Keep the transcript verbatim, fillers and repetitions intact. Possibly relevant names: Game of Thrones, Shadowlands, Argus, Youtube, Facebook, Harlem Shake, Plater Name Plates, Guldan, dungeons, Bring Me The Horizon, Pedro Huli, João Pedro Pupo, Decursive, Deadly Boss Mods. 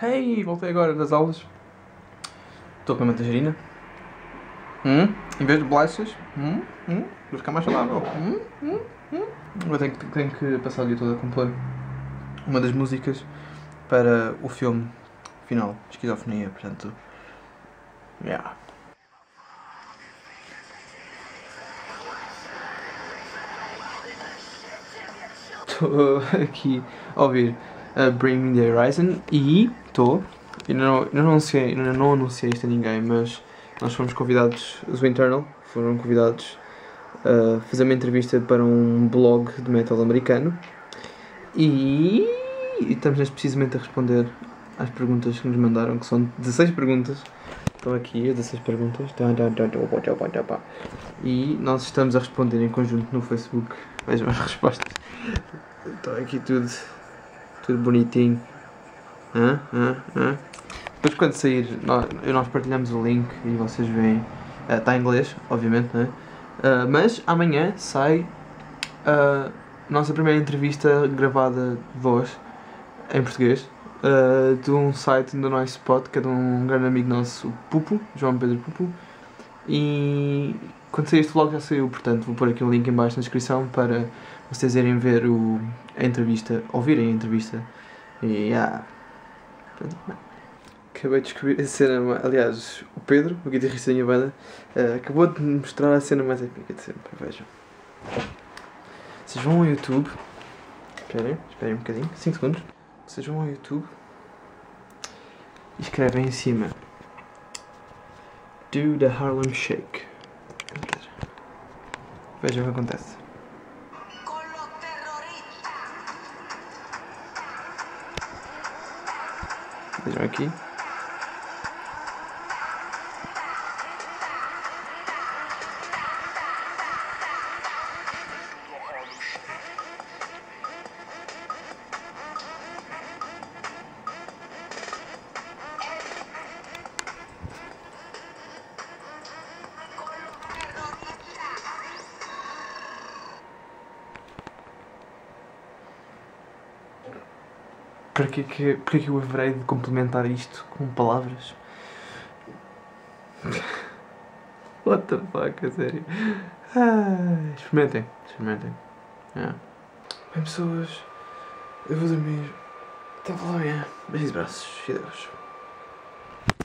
Hey, voltei agora das aulas. Estou com uma tangerina. Hum, em vez de bolachas, hum, hum, vou ficar mais saudável. Hum, hum, hum. Eu tenho que, tenho que passar o dia todo a compor uma das músicas para o filme final de esquizofrenia, portanto. Yeah. Estou aqui a ouvir uh, Bring Me The Horizon e estou, ainda não, não anunciei, não anunciei isto a ninguém, mas nós fomos convidados, os Internal foram convidados a fazer uma entrevista para um blog de metal americano e, e estamos neste precisamente a responder às perguntas que nos mandaram, que são dezesseis perguntas. Estão aqui as dezesseis perguntas e nós estamos a responder em conjunto no Facebook. Vejam as respostas. Está aqui tudo, tudo bonitinho. Hã? Hã? Hã? Depois quando sair, nós, nós partilhamos o link e vocês veem. Está uh, em inglês, obviamente, não é? Uh, mas amanhã sai a uh, nossa primeira entrevista gravada de voz, em português, uh, de um site do nosso spot, que é de um grande amigo nosso, o Pupo, João Pedro Pupo. E quando sair este vlog já saiu, portanto vou pôr aqui um link em baixo na descrição para vocês irem ver o, a entrevista, ouvirem a entrevista. E yeah. Acabei de descobrir a cena, aliás, o Pedro, o guitarrista da minha banda, uh, acabou de me mostrar a cena mais épica de sempre, vejam. Vocês vão ao YouTube, esperem, esperem um bocadinho, cinco segundos. Vocês vão ao YouTube e escrevem em cima Do the Harlem Shake. Vejam o que acontece. Vejam aqui. Porquê que, porquê que eu haverei de complementar isto com palavras? What the fuck, a sério? Ah, experimentem, experimentem. Yeah. Bem pessoas, eu vou dormir. Até amanhã. Beijos e braços e adeus.